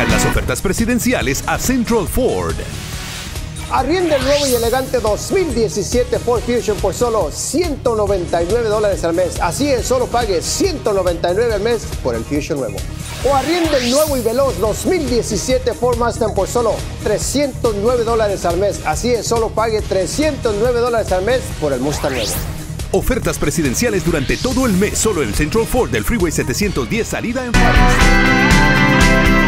Llegan las ofertas presidenciales a Central Ford. Arrienda el nuevo y elegante 2017 Ford Fusion por solo $199 al mes. Así es, solo pague $199 al mes por el Fusion nuevo. O arrienda el nuevo y veloz 2017 Ford Mustang por solo $309 al mes. Así es, solo pague $309 al mes por el Mustang nuevo. Ofertas presidenciales durante todo el mes, solo en Central Ford del Freeway 710 salida en París.